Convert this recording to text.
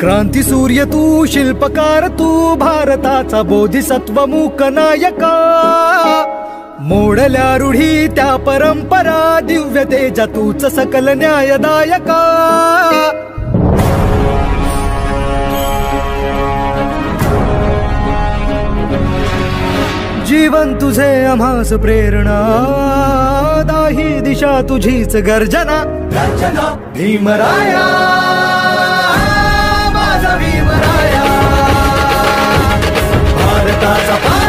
क्रांति सूर्य तू शिल्पकार तू भारताचा बोधिसत्व मूक नायका, मोडल्या रूढी त्या परंपरा दिव्य तेज तूच सकल न्यायदायका। जीवन तुझे आम्हास प्रेरणा, दाही दिशा तुझीच गर्जना। भीमराया माझा भीमराया, भारताचा